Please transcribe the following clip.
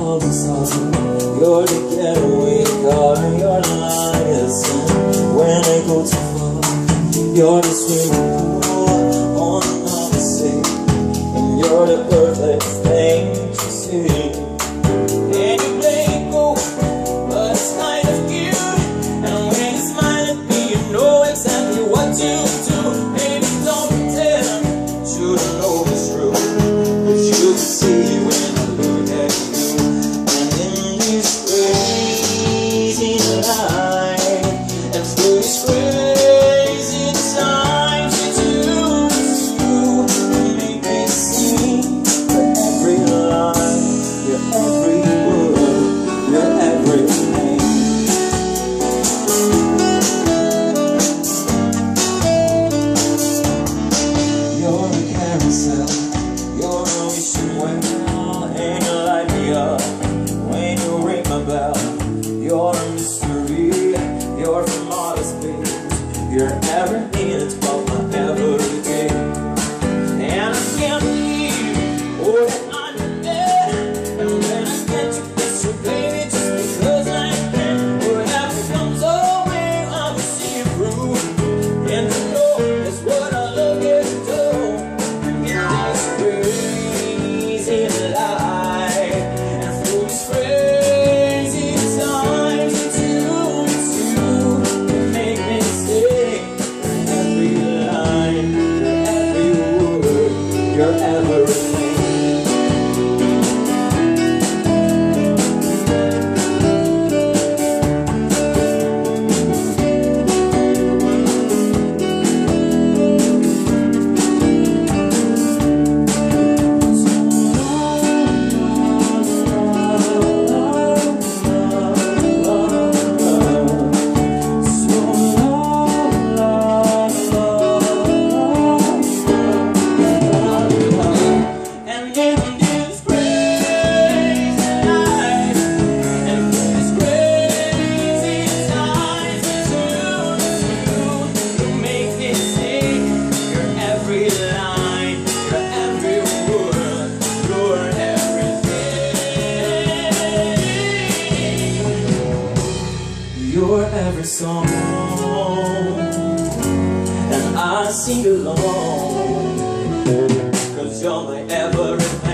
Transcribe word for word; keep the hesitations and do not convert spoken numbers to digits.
all the sun. You're the getaway car, you're the light. When I go too far, you're the swimming pool on another sea. And you're the perfect thing to see. And you play it cool, but it's kind of cute. And when you smile at me, you know exactly what to do. Baby, don't pretend you don't know it's true, but you can see when I look at you. And in this crazy life, and through this crazy time, you choose to make me see your every line, your every word, your everything. You're a carousel, you're a wishing well, and you light me up when you ring my bell. You're a mystery, you're from outer space, you're every minute of my every day. And I can't believe all that I did, and when I get to kiss you, baby, just because I can. Whatever comes our way, I will see you through, and I know that's what I love you to do. In this crazy life, and through this crazy time, you choose to make me sick. Your every line, your every word, your everything. You're every song, and I sing along, 'cause you're my everything.